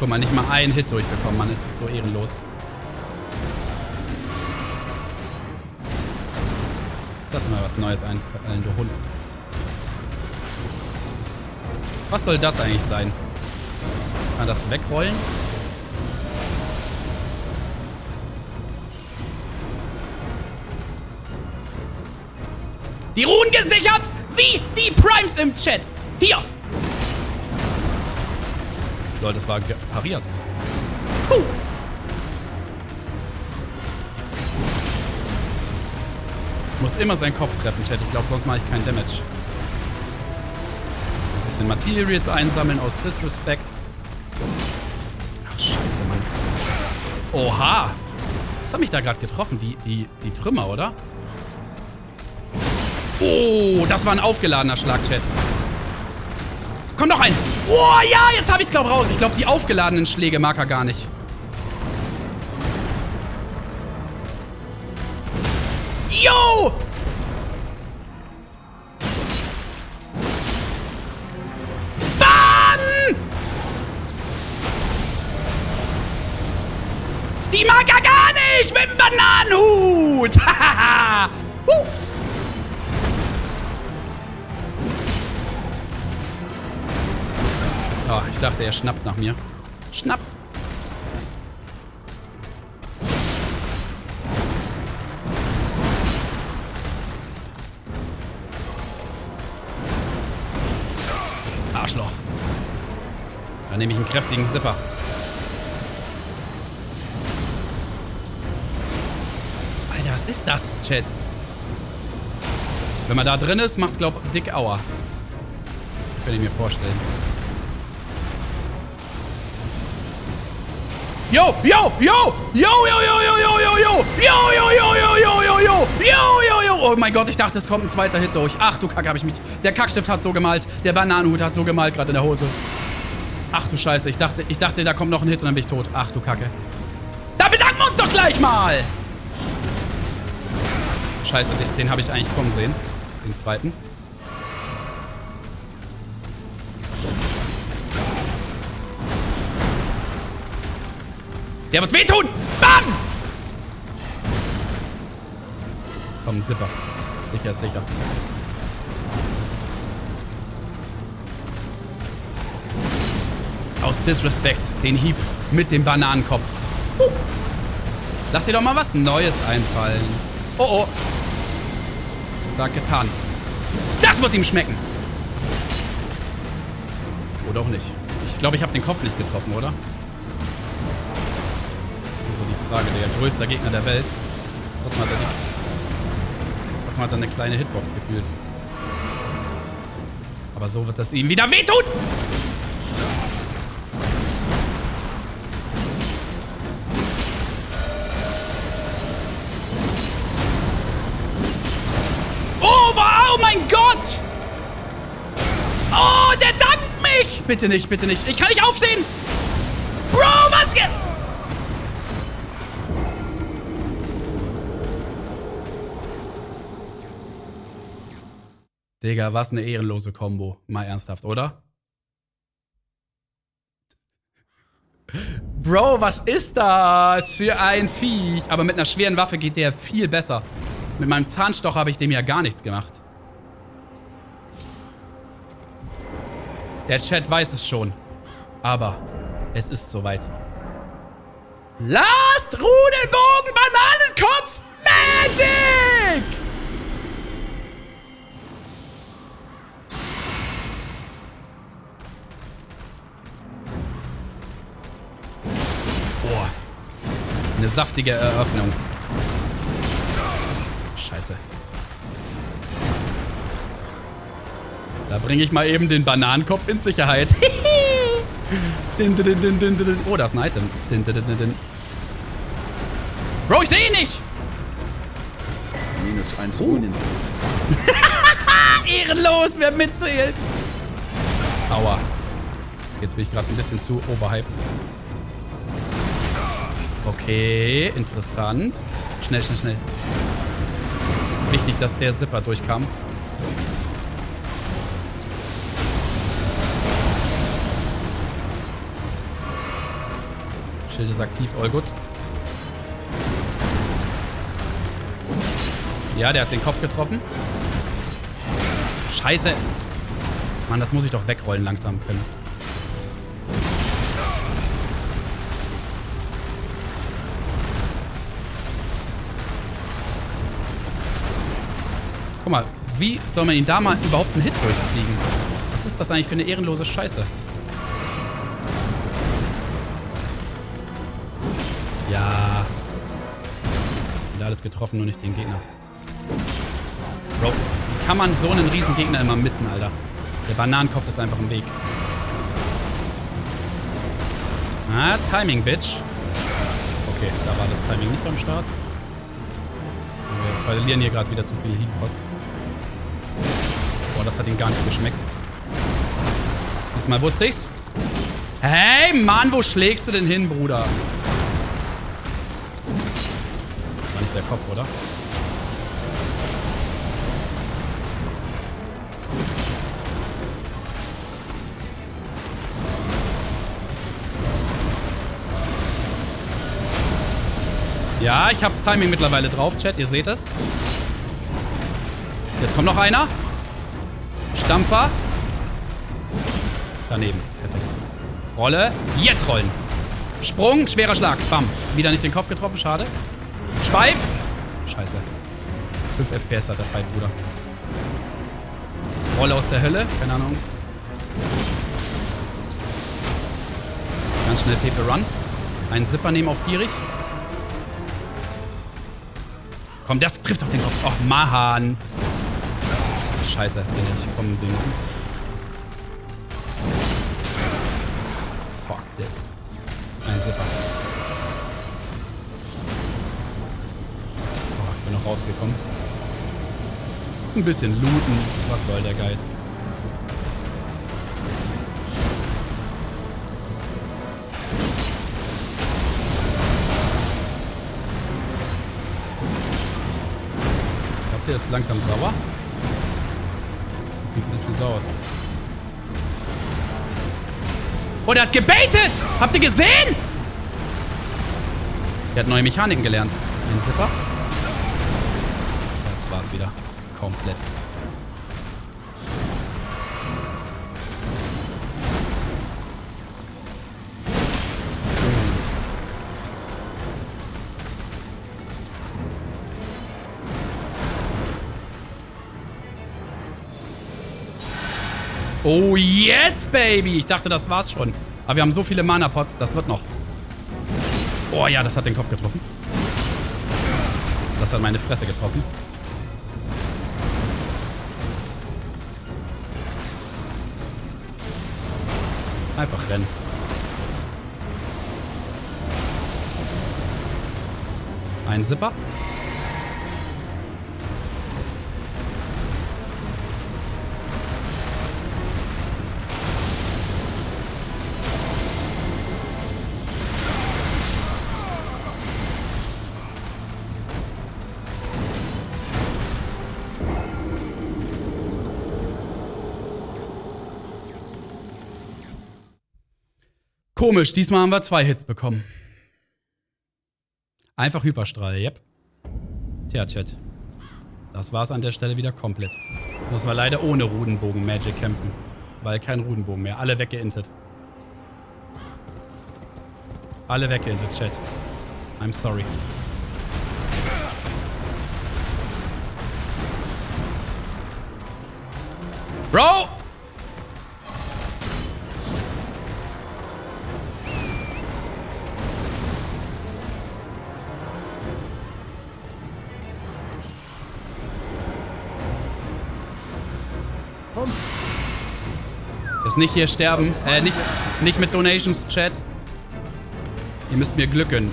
Guck mal, nicht mal einen Hit durchbekommen, Mann. Es ist so ehrenlos. Lass mal was Neues einfallen, du Hund. Was soll das eigentlich sein? Kann man das wegrollen? Die Ruhen gesichert wie die Primes im Chat. Hier! Lol, das war pariert. Muss immer seinen Kopf treffen, Chat. Ich glaube, sonst mache ich keinen Damage. Ein bisschen Materials einsammeln aus Disrespect. Ach, scheiße, Mann. Oha! Was hat mich da gerade getroffen? Die Trümmer, oder? Oh, das war ein aufgeladener Schlag, Chat. Komm, noch ein! Oh, ja, jetzt habe ich es, glaube ich, raus. Ich glaube, die aufgeladenen Schläge mag er gar nicht. Yo! Bam! Die mag er gar nicht! Mit dem Bananenhut! Hahaha! Oh, ich dachte, er schnappt nach mir. Schnapp! Arschloch. Da nehme ich einen kräftigen Zipper. Alter, was ist das, Chat? Wenn man da drin ist, macht's, glaub ich, dick Aua. Könnte ich mir vorstellen. Yo, yo, yo, yo, yo, yo, yo, yo, yo, yo, yo, yo, yo, yo, yo, yo, yo, yo, yo, oh mein Gott, ich dachte, es kommt ein zweiter Hit durch. Ach du Kacke, hab ich mich. Der Kackstift hat so gemalt, der Bananenhut hat so gemalt gerade in der Hose. Ach du Scheiße, ich dachte, da kommt noch ein Hit und dann bin ich tot. Ach du Kacke. Da bedanken wir uns doch gleich mal! Scheiße, den habe ich eigentlich kommen sehen. Den zweiten. Der wird wehtun! Bam! Komm, Zipper. Sicher ist sicher. Aus Disrespect den Hieb mit dem Bananenkopf. Lass dir doch mal was Neues einfallen. Oh oh. Sag getan. Das wird ihm schmecken! Oder auch nicht. Ich glaube, ich habe den Kopf nicht getroffen, oder? Frage, der größte Gegner der Welt. Trotzdem hat er eine kleine Hitbox gefühlt. Aber so wird das ihm wieder wehtun! Oh, wow, mein Gott! Oh, der dankt mich! Bitte nicht, bitte nicht. Ich kann nicht aufstehen! Bro, was geht? Digga, was eine ehrenlose Kombo. Mal ernsthaft, oder? Bro, was ist das für ein Viech? Aber mit einer schweren Waffe geht der viel besser. Mit meinem Zahnstocher habe ich dem ja gar nichts gemacht. Der Chat weiß es schon. Aber es ist soweit. Last Runenbogen Bananenkopf Magic! Eine saftige Eröffnung. Scheiße. Da bringe ich mal eben den Bananenkopf in Sicherheit. Oh, da ist ein Item. Bro, ich sehe ihn nicht! -1 Runen. Ehrenlos, wer mitzählt. Aua. Jetzt bin ich gerade ein bisschen zu overhyped. Okay, interessant. Schnell, schnell, schnell. Wichtig, dass der Zipper durchkam. Schild ist aktiv, all gut. Ja, der hat den Kopf getroffen. Scheiße. Mann, das muss ich doch wegrollen langsam können. Guck mal, wie soll man ihn da mal überhaupt einen Hit durchfliegen? Was ist das eigentlich für eine ehrenlose Scheiße? Ja. Wieder alles getroffen, nur nicht den Gegner. Bro, wie kann man so einen riesen Gegner immer missen, Alter? Der Bananenkopf ist einfach im Weg. Ah, Timing, Bitch. Okay, da war das Timing nicht beim Start. Wir verlieren hier gerade wieder zu viele Heatpots. Boah, das hat ihm gar nicht geschmeckt. Diesmal wusste ich's. Hey, Mann, wo schlägst du denn hin, Bruder? War nicht der Kopf, oder? Ja, ich hab's Timing mittlerweile drauf, Chat. Ihr seht es. Jetzt kommt noch einer. Stampfer. Daneben. Perfekt. Rolle. Jetzt rollen. Sprung. Schwerer Schlag. Bam. Wieder nicht den Kopf getroffen. Schade. Schweif. Scheiße. 5 FPS hat der Fight, Bruder. Rolle aus der Hölle. Keine Ahnung. Ganz schnell Pepe Run. Einen Zipper nehmen auf gierig. Komm, das trifft doch den Kopf. Och, Mahan. Scheiße, den hätte ich kommen sehen müssen. Fuck this. Ein Zipper. Oh, ich bin noch rausgekommen. Ein bisschen looten. Was soll der Geiz? Der ist langsam sauer. Das sieht ein bisschen sauer aus. Oh, der hat gebaitet! Habt ihr gesehen? Der hat neue Mechaniken gelernt. Ein Zipper. Jetzt war's wieder. Komplett. Oh yes, baby! Ich dachte, das war's schon. Aber wir haben so viele Mana-Pots, das wird noch. Oh ja, das hat den Kopf getroffen. Das hat meine Fresse getroffen. Einfach rennen. Ein Zipper. Komisch, diesmal haben wir 2 Hits bekommen. Einfach Hyperstrahl, yep. Tja, Chat. Das war's an der Stelle wieder komplett. Jetzt müssen wir leider ohne Rudenbogen-Magic kämpfen. Weil kein Rudenbogen mehr. Alle weggeintet. Alle weggeintet, Chat. I'm sorry. Bro! Jetzt nicht hier sterben. Nicht mit Donations, Chat. Ihr müsst mir Glück gönnen.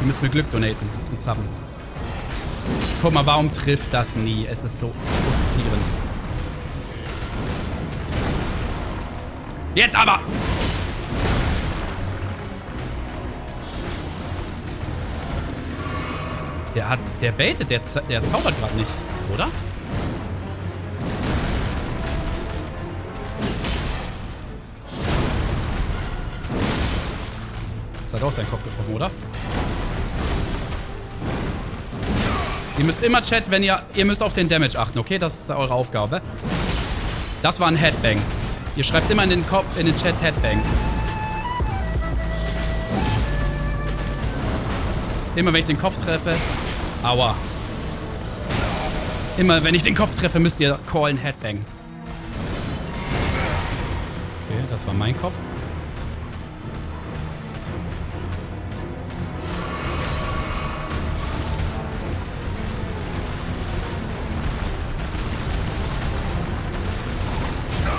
Ihr müsst mir Glück donaten und zappen. Guck mal, warum trifft das nie? Es ist so frustrierend. Jetzt aber! Der baitet, der zaubert gerade nicht, oder? Das hat auch seinen Kopf getroffen, oder? Ihr müsst immer, Chat, wenn ihr müsst auf den Damage achten, okay? Das ist eure Aufgabe. Das war ein Headbang. Ihr schreibt immer in den Chat Headbang. Immer wenn ich den Kopf treffe. Aua. Immer wenn ich den Kopf treffe, müsst ihr callen Headbang. Okay, das war mein Kopf.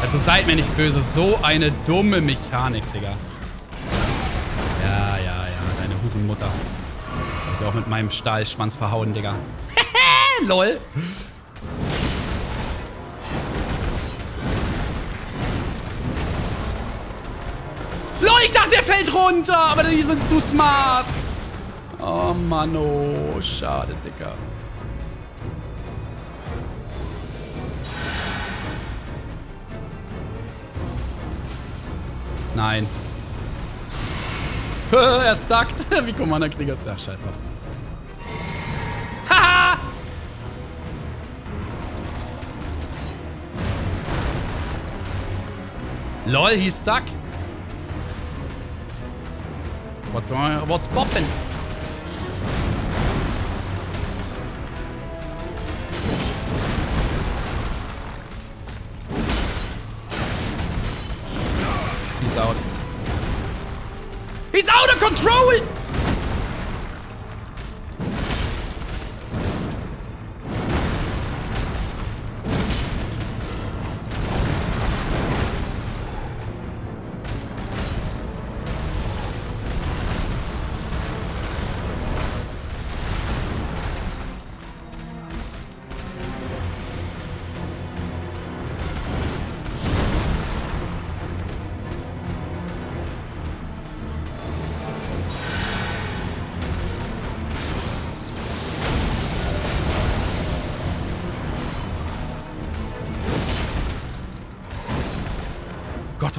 Also seid mir nicht böse. So eine dumme Mechanik, Digga. Ja. Deine Hurenmutter. Ich bin auch mit meinem Stahlschwanz verhauen, Digga. LOL. LOL, ich dachte, der fällt runter. Aber die sind zu smart. Oh, Mann. Oh, schade, Digga. Nein. Er stuckt. Wie Commander-Krieger ist. Ja, scheiß drauf. Haha! LOL, he's stuck. What's poppin'? He's out of control!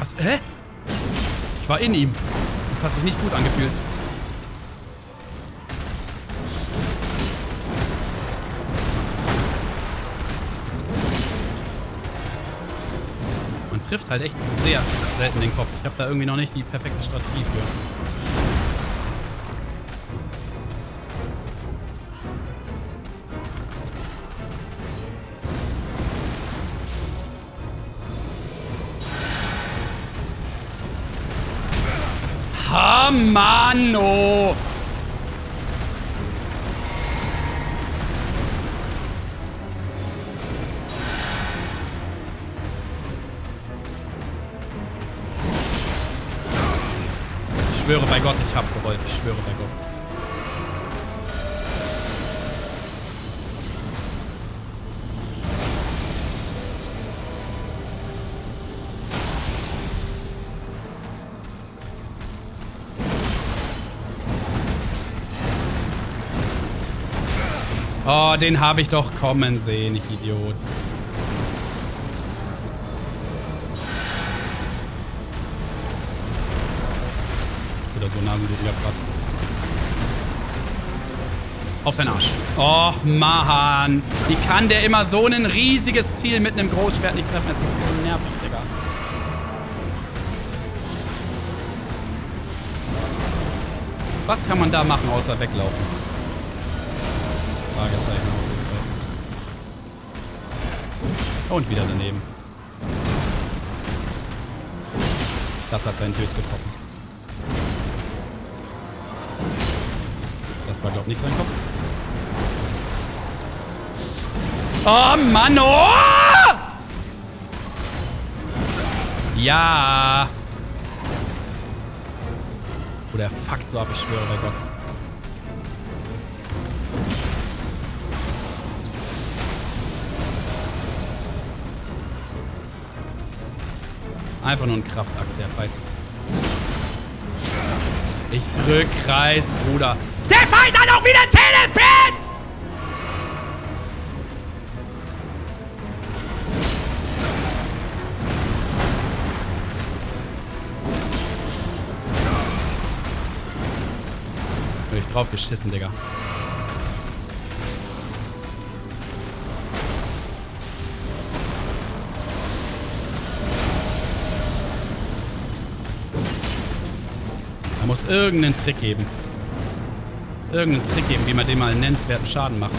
Was? Hä? Ich war in ihm. Das hat sich nicht gut angefühlt. Man trifft halt echt sehr selten den Kopf. Ich habe da irgendwie noch nicht die perfekte Strategie für. Mann, oh. Ich schwöre bei Gott, ich habe gewollt. Ich schwöre bei Gott. Oh, den habe ich doch kommen sehen, ich Idiot. Oder so nasenblutiger Brat. Auf seinen Arsch. Och, Mann. Wie kann der immer so ein riesiges Ziel mit einem Großschwert nicht treffen? Es ist so nervig, Digga. Was kann man da machen, außer weglaufen? Und wieder daneben. Das hat seinen Pilz getroffen. Das war, glaube ich, nicht sein Kopf. Oh, Mann! Oh! Ja! Oder er fuckt so ab, ich schwöre bei Gott. Einfach nur ein Kraftakt, der Fight. Ich drück Kreis, Bruder. Der Scheiß hat auch wieder 10 FPS! Bin ich drauf geschissen, Digga. Da muss irgendeinen Trick geben. Wie man dem mal einen nennenswerten Schaden macht.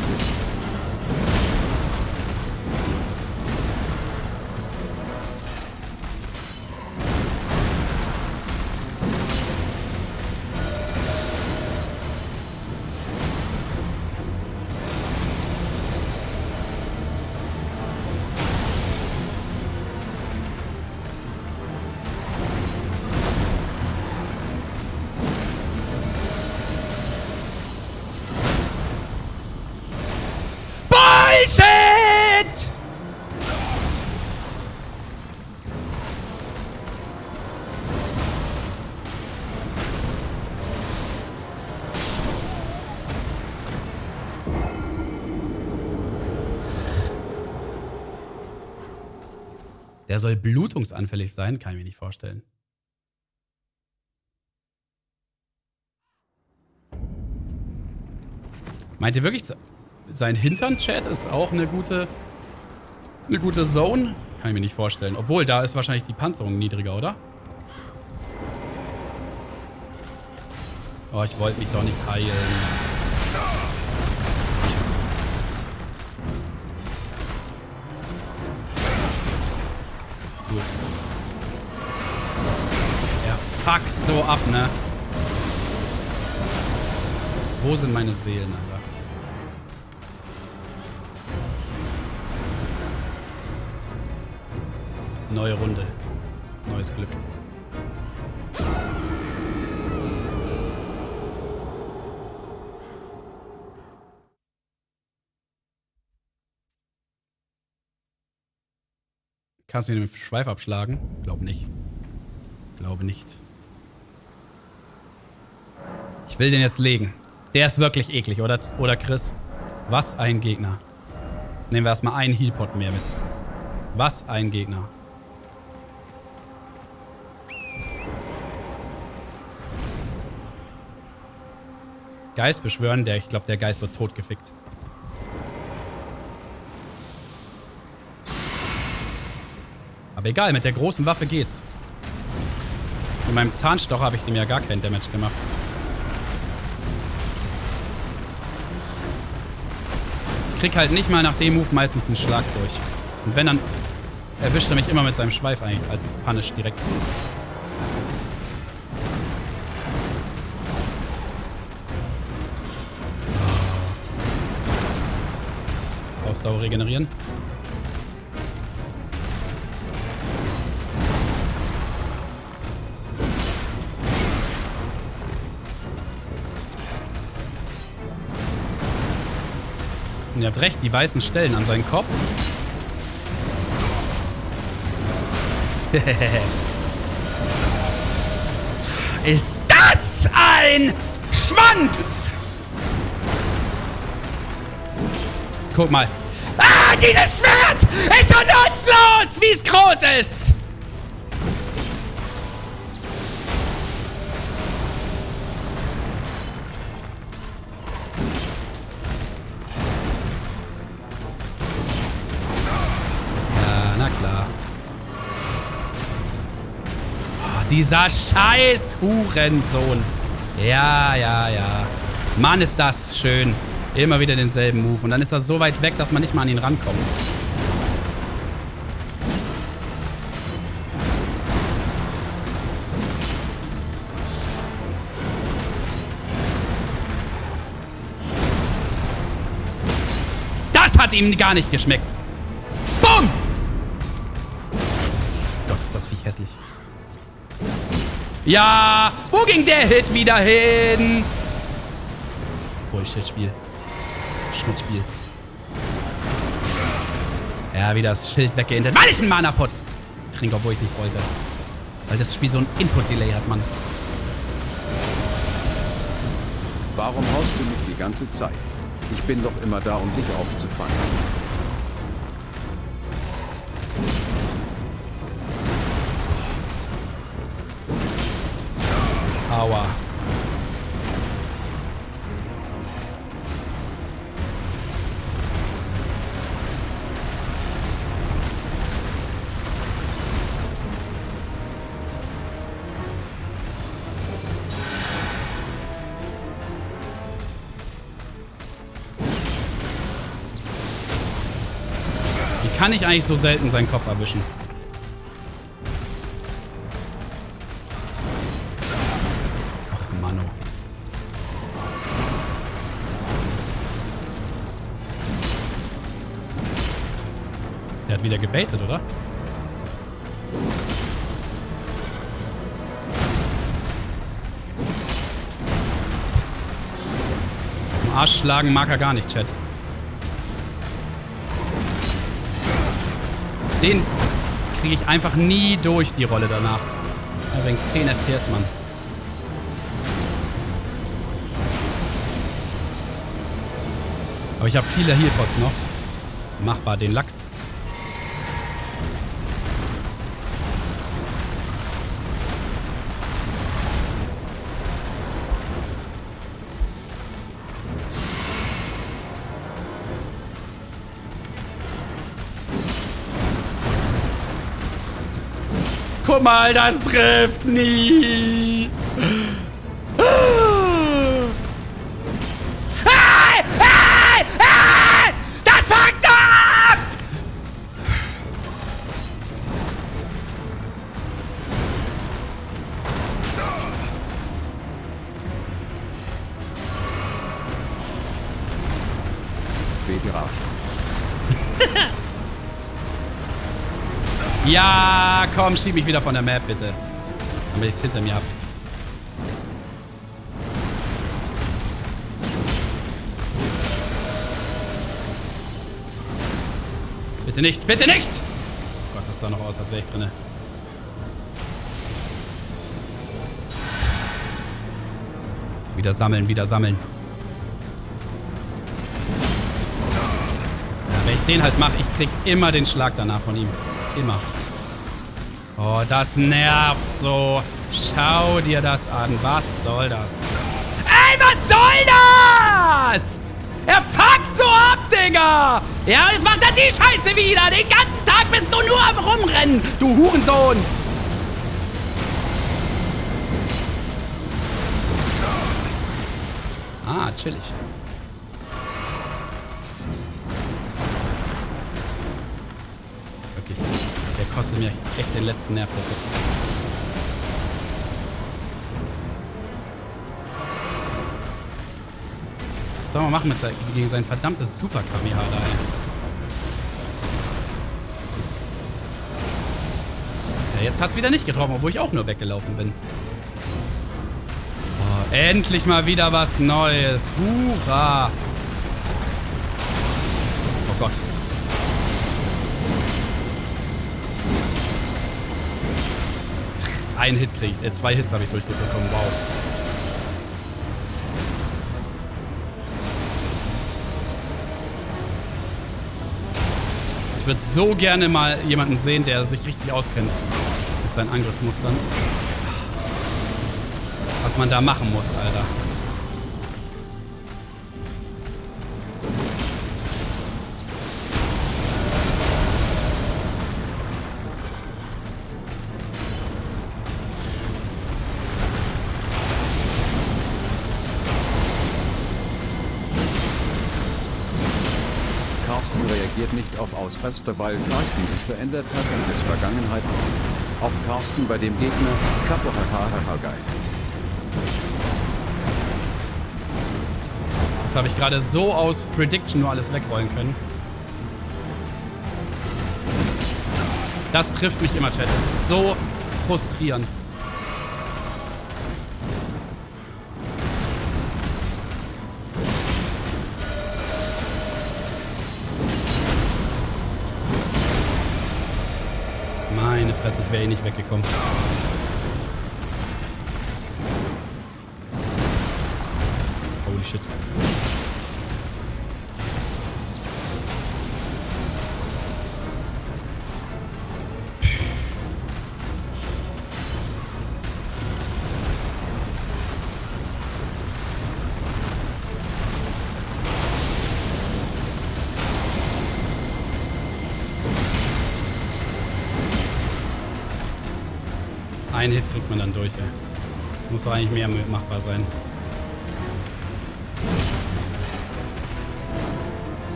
Der soll blutungsanfällig sein, kann ich mir nicht vorstellen. Meint ihr wirklich, sein Hintern-Chat ist auch eine gute Zone? Kann ich mir nicht vorstellen. Obwohl, da ist wahrscheinlich die Panzerung niedriger, oder? Oh, ich wollte mich doch nicht heilen. Er fuckt so ab, ne? Wo sind meine Seelen, Alter? Neue Runde. Neues Glück. Kannst du ihn mit dem Schweif abschlagen? Glaub nicht. Glaube nicht. Ich will den jetzt legen. Der ist wirklich eklig, oder? Oder Chris? Was ein Gegner. Jetzt nehmen wir erstmal einen Healpot mehr mit. Was ein Gegner. Geist beschwören, ich glaube, der Geist wird totgefickt. Aber egal, mit der großen Waffe geht's. Mit meinem Zahnstocher habe ich dem ja gar keinen Damage gemacht. Ich krieg halt nicht mal nach dem Move meistens einen Schlag durch. Und wenn, dann erwischt er mich immer mit seinem Schweif eigentlich als Punish direkt. Ausdauer regenerieren. Ihr habt recht, die weißen Stellen an seinen Kopf. Ist das ein Schwanz? Guck mal. Ah, dieses Schwert ist so nutzlos, wie es groß ist. Dieser scheiß Hurensohn. Ja. Mann, ist das schön. Immer wieder denselben Move. Und dann ist das so weit weg, dass man nicht mal an ihn rankommt. Das hat ihm gar nicht geschmeckt. Bumm! Gott, ist das Viech hässlich. Ja, wo ging der Hit wieder hin? Bullshit-Spiel. Schmutzspiel. Ja, wieder das Schild weggehintet. Weil ich einen Mana-Pot trinke, obwohl ich nicht wollte. Weil das Spiel so ein Input-Delay hat, Mann. Warum haust du mich die ganze Zeit? Ich bin doch immer da, um dich aufzufangen. Aua. Kann ich eigentlich so selten seinen Kopf erwischen? Ach, Mann. Der hat wieder gebaitet, oder? Am Arsch schlagen mag er gar nicht, Chat. Den kriege ich einfach nie durch, die Rolle danach. Er bringt 10 FPS, Mann. Aber ich habe viele Healpots noch. Machbar, den Lachs. Guck mal, das trifft nie. Das fuckt ab! Baby Arsch. Ja, komm, schieb mich wieder von der Map, bitte. Damit ich es hinter mir hab. Bitte nicht, bitte nicht! Oh Gott, das sah noch aus, als wäre ich drinne. Wieder sammeln, wieder sammeln. Ja, wenn ich den halt mache, ich krieg immer den Schlag danach von ihm. Immer. Oh, das nervt so. Schau dir das an. Was soll das? Ey, was soll das? Er fuckt so ab, Digga. Ja, jetzt macht er die Scheiße wieder. Den ganzen Tag bist du nur am Rumrennen, du Hurensohn. Ah, chillig. Kostet mir echt den letzten Nerv dafür. Was soll man machen mit gegen sein verdammtes Super Kamihara, ey? Ja, jetzt hat's wieder nicht getroffen, obwohl ich auch nur weggelaufen bin. Oh, endlich mal wieder was Neues. Hurra! Oh Gott. Einen Hit kriege ich. 2 Hits habe ich durchbekommen. Wow. Ich würde so gerne mal jemanden sehen, der sich richtig auskennt mit seinen Angriffsmustern. Was man da machen muss, Alter. Reagiert nicht auf Ausraster, weil Carsten sich verändert hat und es Vergangenheit ist. Auch Carsten bei dem Gegner, Kappe, haha, geil. Das habe ich gerade so aus Prediction nur alles wegrollen können. Das trifft mich immer, Chat. Das ist so frustrierend. Ich wäre eh nicht weggekommen. Oh Holy shit. Einen Hit kriegt man dann durch, ja. Muss doch eigentlich mehr machbar sein.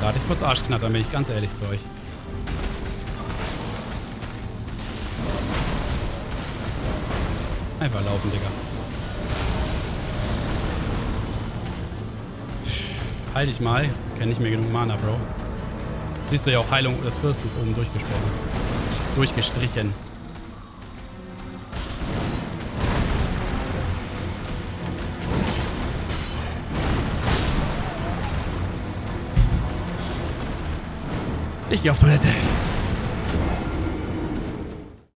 Da hatte ich kurz Arschknatter, bin ich ganz ehrlich zu euch. Einfach laufen, Digga. Heil dich mal. Kenn nicht mehr genug Mana, Bro. Siehst du ja auch Heilung des Fürstens oben durchgesprochen. Durchgestrichen. Ich geh auf Toilette.